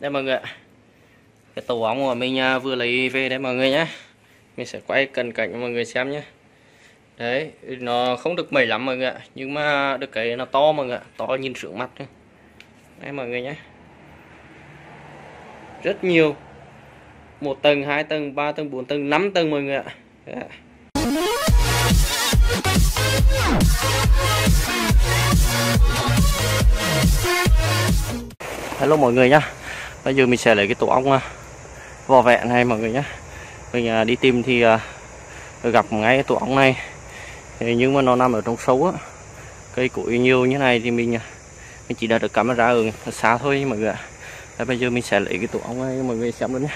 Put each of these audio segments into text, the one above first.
Đây mọi người ạ, cái tàu ống mà mình vừa lấy về đấy mọi người nhé. Mình sẽ quay cận cảnh cho mọi người xem nhé. Đấy, nó không được mẩy lắm mọi người ạ, nhưng mà được cái nó to mọi người ạ, to nhìn sướng mặt đấy. Đấy mọi người nhé, rất nhiều, 1 tầng, 2 tầng, 3 tầng, 4 tầng, 5 tầng mọi người ạ. Đấy. Hello mọi người nhá. Bây giờ mình sẽ lấy cái tổ ong vò vẹn này mọi người nhá. Mình đi tìm thì gặp ngay tổ ong này. Thì nhưng mà nó nằm ở trong sâu á. Cây cối nhiều như này thì mình chỉ đặt được camera ở xa thôi mọi người ạ. Đấy, bây giờ mình sẽ lấy cái tổ ong này mọi người xem luôn nhá.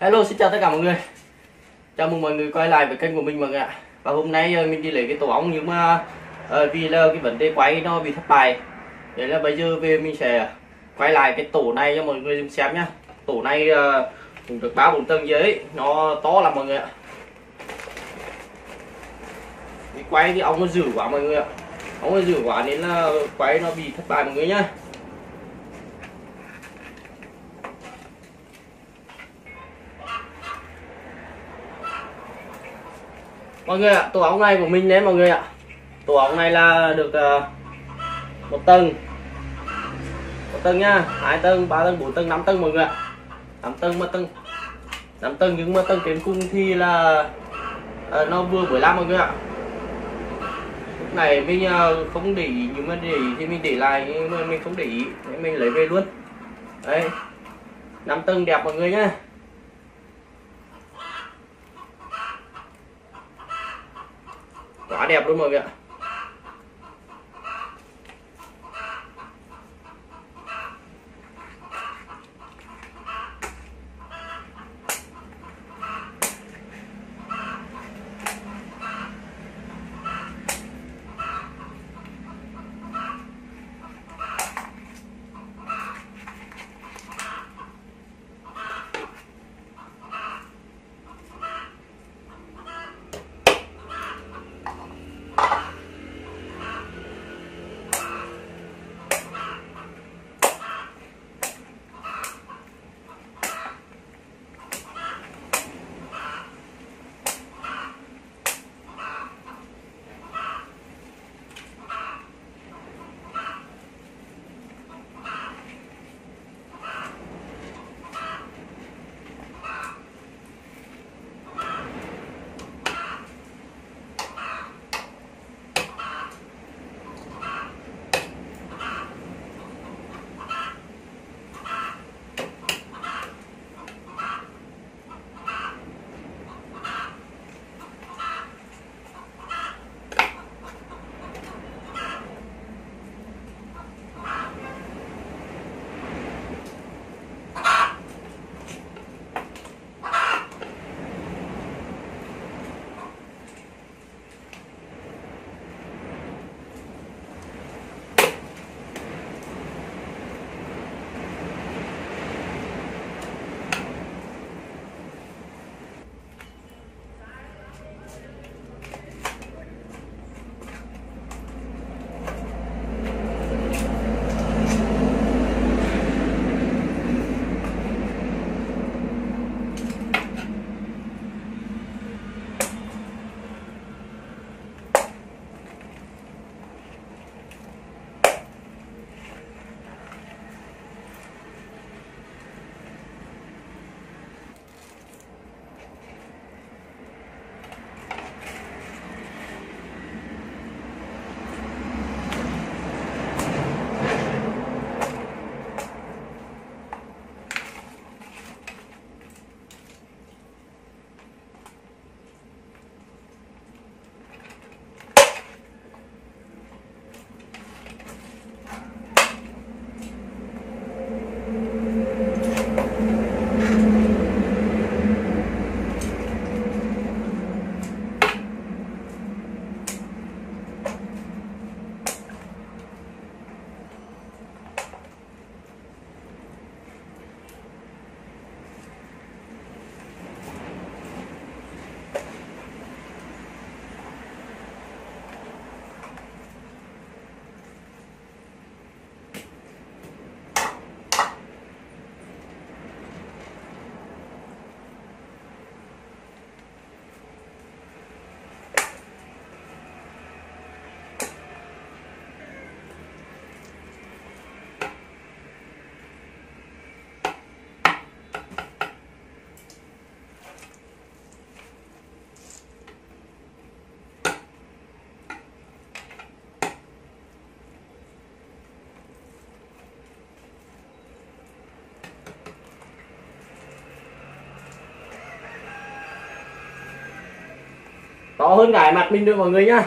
Hello, xin chào tất cả mọi người. Chào mừng mọi người quay lại với kênh của mình mọi người ạ. Và hôm nay mình đi lấy cái tổ ong, nhưng mà vì là cái vấn đề quay nó bị thất bại. Đấy là bây giờ về mình sẽ quay lại cái tổ này cho mọi người xem nhá. Tổ này cũng được 3-4 tầng giấy, nó to lắm mọi người ạ. Đi quay thì ong nó dữ quá mọi người ạ. Ong nó dữ quá nên là quay nó bị thất bại mọi người nhá. Mọi người ạ, tổ ong này của mình đấy mọi người ạ. Tổ ong này là được 1 tầng nha, 2 tầng, 3 tầng, 4 tầng, 5 tầng mọi người ạ. 5 tầng, 5 tầng, nhưng mà tầng trên cùng thì là nó vừa buổi làm mọi người ạ. Lúc này mình không để ý, nhưng mà để ý thì mình để lại, nhưng mà mình không để ý, mình lấy về luôn. Đấy, 5 tầng đẹp mọi người nhá. Quá đẹp luôn mọi người ạ. to hơn cả mặt mình nữa mọi người nhá.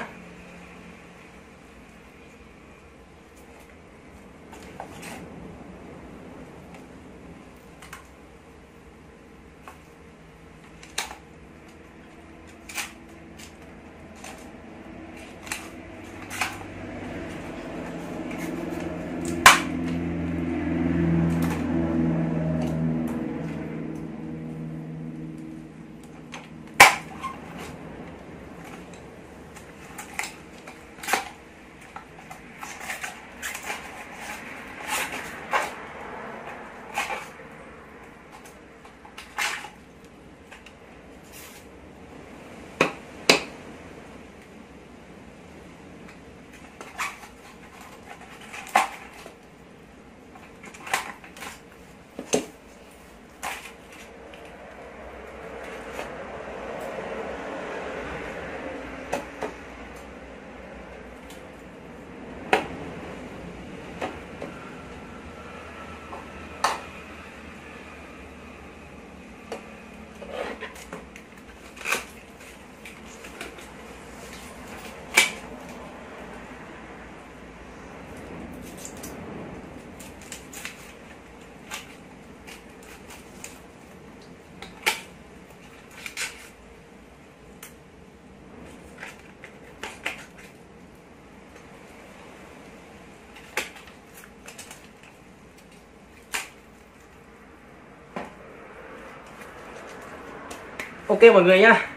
Ok mọi người nhá,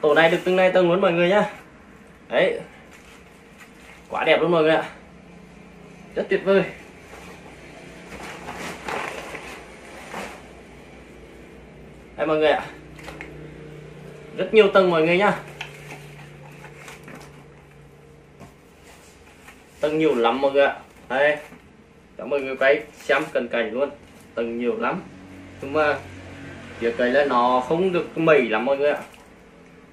tổ này được từng này tầng luôn mọi người nhá. Đấy, quá đẹp luôn mọi người ạ, rất tuyệt vời. Đây mọi người ạ, rất nhiều tầng mọi người nhá, tầng nhiều lắm mọi người ạ. Đây, cho mọi người quay xem cận cảnh luôn, tầng nhiều lắm. Nhưng mà việc này là nó không được mẩy lắm mọi người ạ,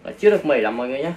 nó chưa được mẩy lắm mọi người nhé.